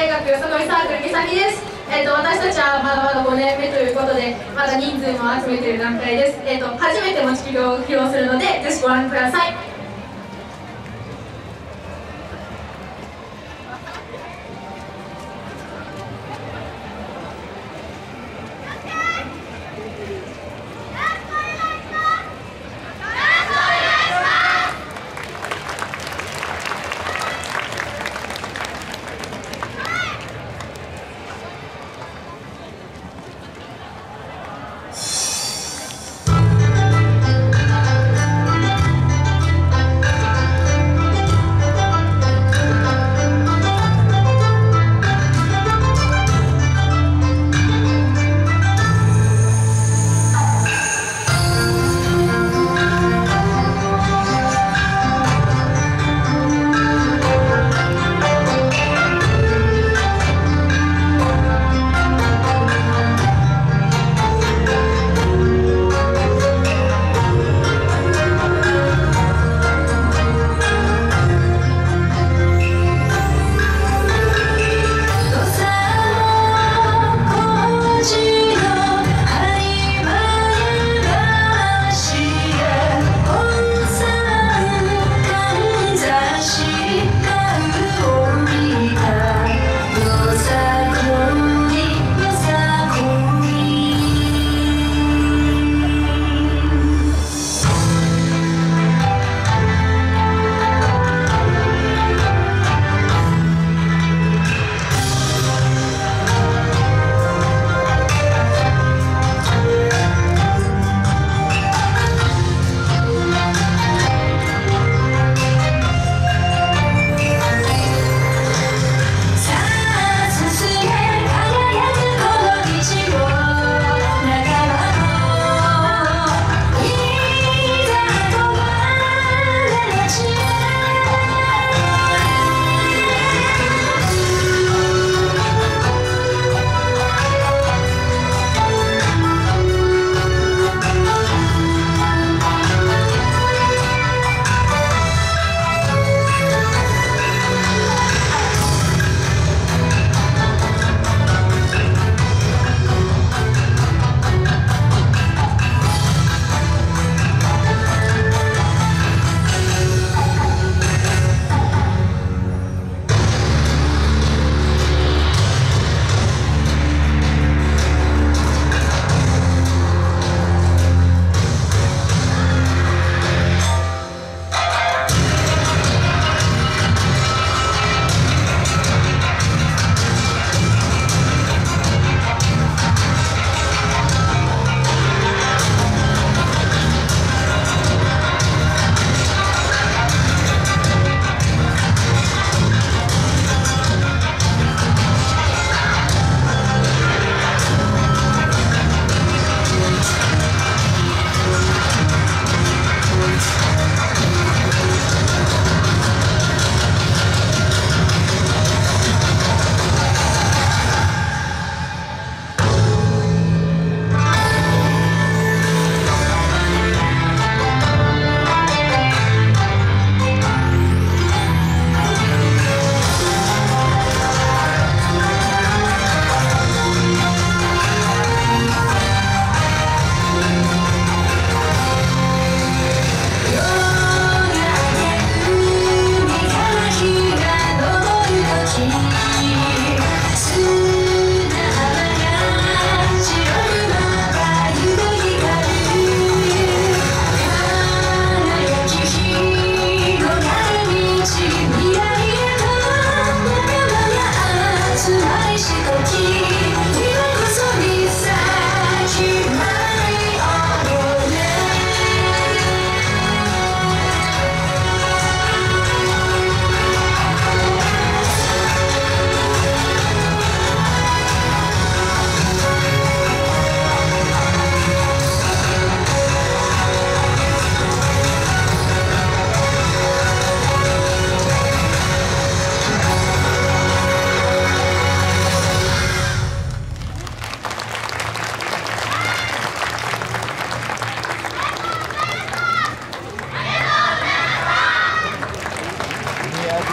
大学よさこいサークルみさみです。私たちはまだまだ5年目ということで、まだ人数も集めている段階です。初めて持ちきりを披露するので、ぜひご覧ください。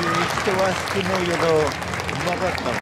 してはしてないけどうまかった。